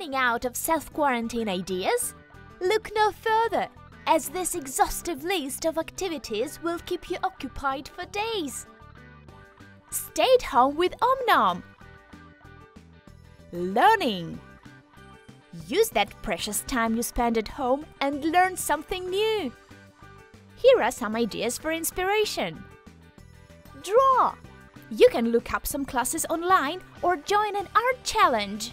running out of self-quarantine ideas? Look no further, as this exhaustive list of activities will keep you occupied for days. Stay at home with Om Nom. Learning. Use that precious time you spend at home and learn something new. Here are some ideas for inspiration. Draw. You can look up some classes online or join an art challenge.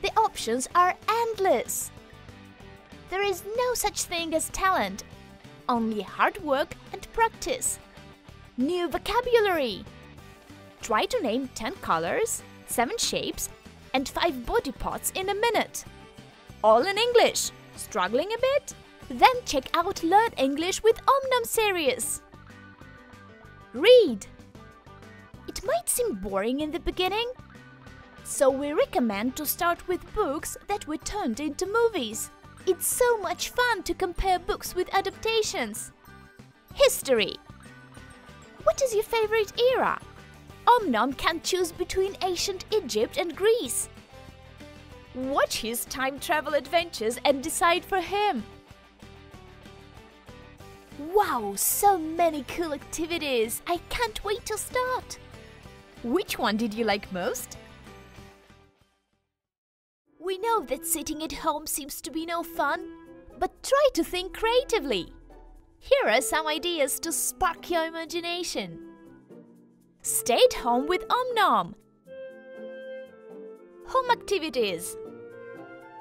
The options are endless. There is no such thing as talent, only hard work and practice. New vocabulary. Try to name 10 colors, 7 shapes and 5 body parts in a minute. All in English. Struggling a bit? Then check out Learn English with Om Nom series. Read. It might seem boring in the beginning, so we recommend to start with books that were turned into movies. It's so much fun to compare books with adaptations. History. What is your favorite era? Om Nom can choose between ancient Egypt and Greece. Watch his time travel adventures and decide for him. Wow, so many cool activities! I can't wait to start! Which one did you like most? We know that sitting at home seems to be no fun, but try to think creatively. Here are some ideas to spark your imagination. Stay at home with Om Nom. Home activities.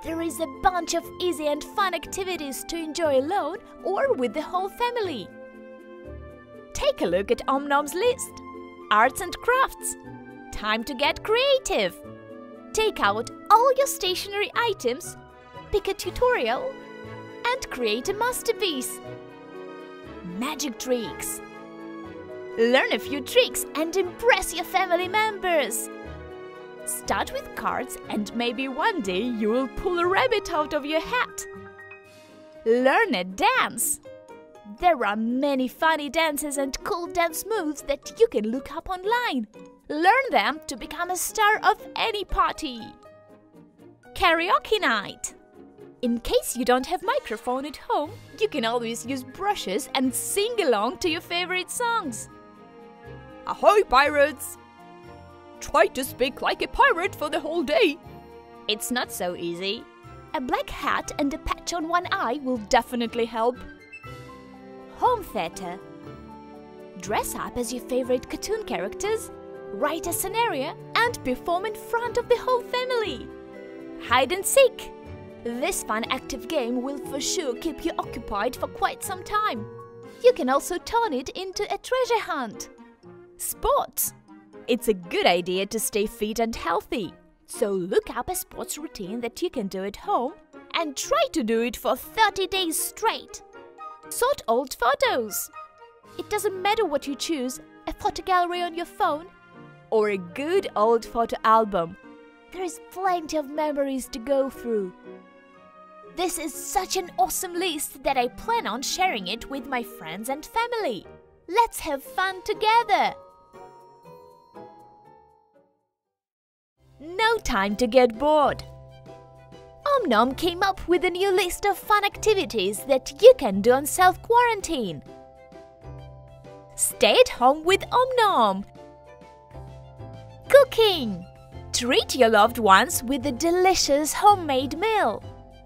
There is a bunch of easy and fun activities to enjoy alone or with the whole family. Take a look at Om Nom's list. Arts and crafts. Time to get creative. Take out all your stationery items, pick a tutorial and create a masterpiece. Magic tricks. Learn a few tricks and impress your family members. Start with cards and maybe one day you will pull a rabbit out of your hat. Learn a dance. There are many funny dances and cool dance moves that you can look up online. Learn them to become a star of any party. Karaoke night. In case you don't have microphone at home, you can always use brushes and sing along to your favorite songs. Ahoy, pirates! Try to speak like a pirate for the whole day. It's not so easy. A black hat and a patch on one eye will definitely help. Home theater. Dress up as your favorite cartoon characters. Write a scenario and perform in front of the whole family. Hide and seek. This fun active game will for sure keep you occupied for quite some time. You can also turn it into a treasure hunt. Sports. It's a good idea to stay fit and healthy. So look up a sports routine that you can do at home and try to do it for 30 days straight. Sort old photos. It doesn't matter what you choose, a photo gallery on your phone or a good old photo album. There is plenty of memories to go through. This is such an awesome list that I plan on sharing it with my friends and family. Let's have fun together! No time to get bored. Om Nom came up with a new list of fun activities that you can do on self-quarantine. Stay at home with Om Nom. Cooking. Treat your loved ones with a delicious homemade meal.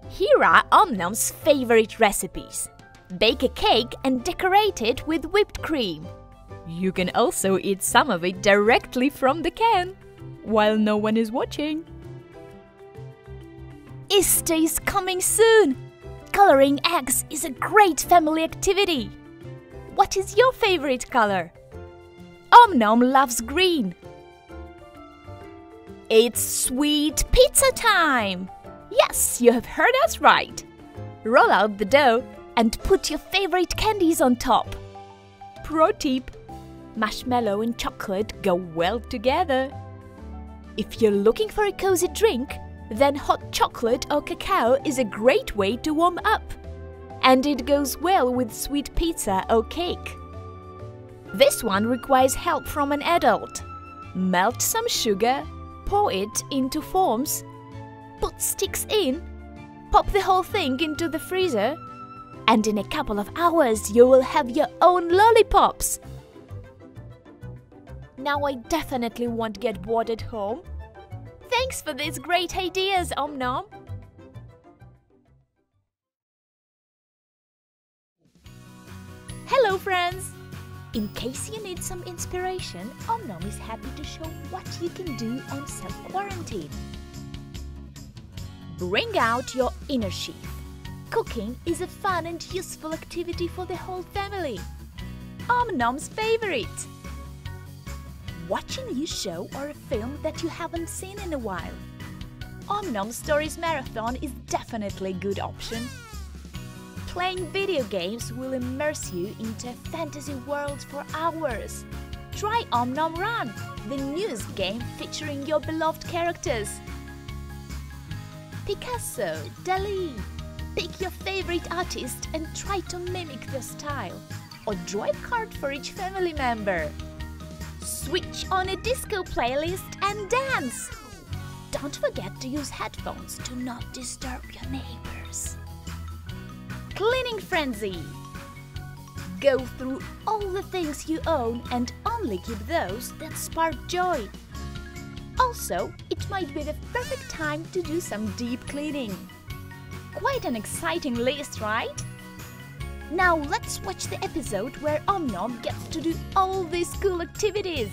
Here are Om Nom's favorite recipes. Bake a cake and decorate it with whipped cream. You can also eat some of it directly from the can, while no one is watching. Easter is coming soon. Coloring eggs is a great family activity. What is your favorite color? Om Nom loves green. It's sweet pizza time! Yes, you have heard us right! Roll out the dough and put your favorite candies on top. Pro tip! Marshmallow and chocolate go well together. If you're looking for a cozy drink, then hot chocolate or cacao is a great way to warm up. And it goes well with sweet pizza or cake. This one requires help from an adult. Melt some sugar. Pour it into forms put sticks in, pop the whole thing into the freezer, and in a couple of hours you will have your own lollipops. Now I definitely won't get bored at home. Thanks for these great ideas, Om Nom. Hello friends! In case you need some inspiration, Om Nom is happy to show what you can do on self-quarantine. Bring out your inner sheath. Cooking is a fun and useful activity for the whole family. Om Nom's favorite! Watching a new show or a film that you haven't seen in a while. Om Nom Stories Marathon is definitely a good option. Playing video games will immerse you into a fantasy world for hours. Try Om Nom Run, the newest game featuring your beloved characters. Picasso, Dali. Pick your favorite artist and try to mimic their style. Or draw a card for each family member. Switch on a disco playlist and dance. Don't forget to use headphones to not disturb your neighbors. Cleaning frenzy. Go through all the things you own and only keep those that spark joy. Also, it might be the perfect time to do some deep cleaning. Quite an exciting list, right? Now let's watch the episode where Om Nom gets to do all these cool activities.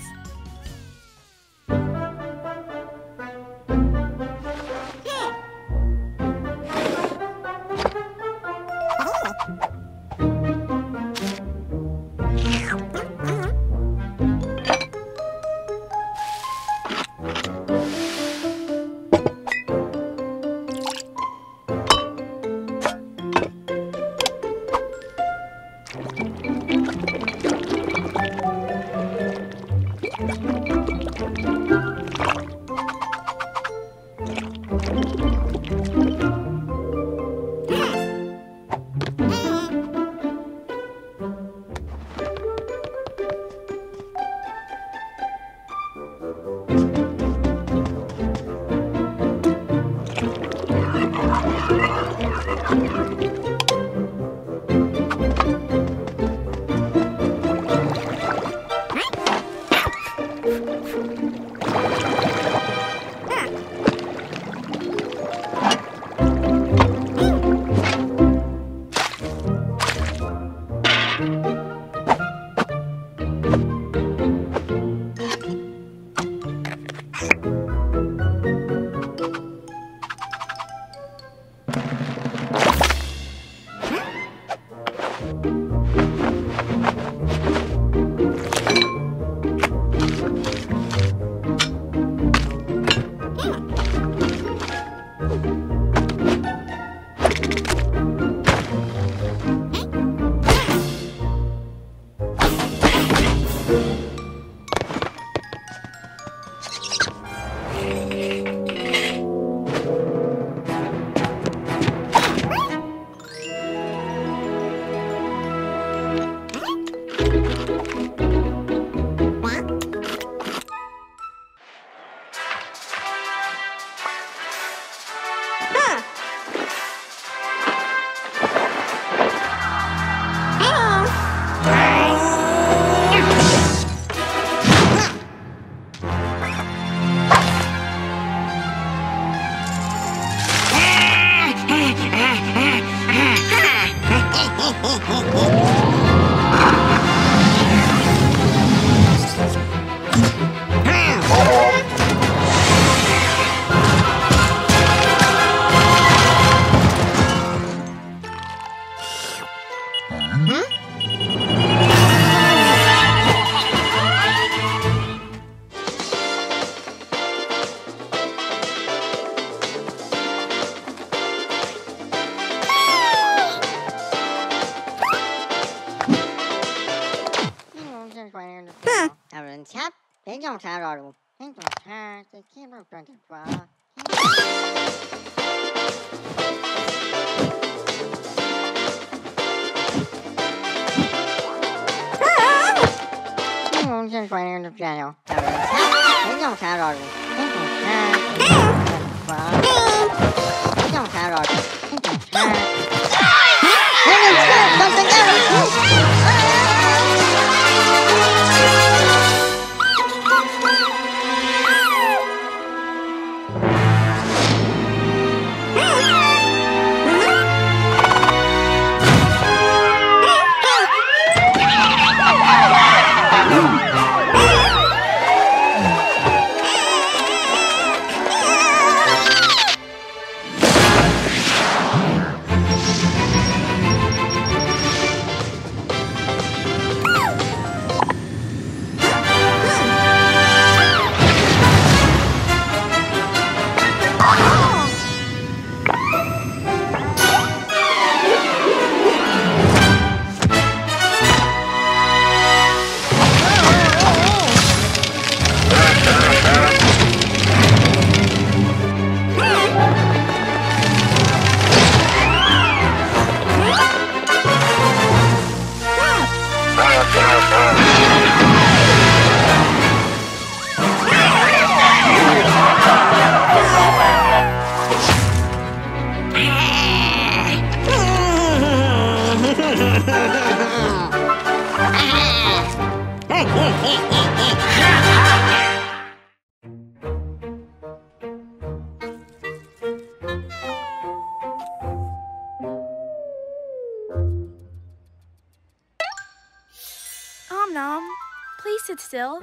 sit still.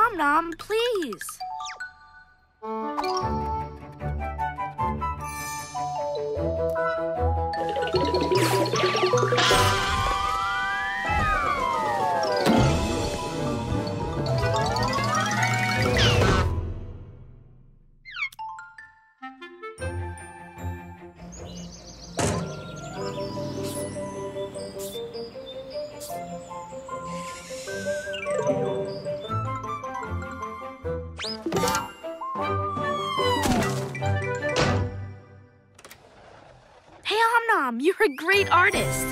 Om Nom, please. You're a great artist.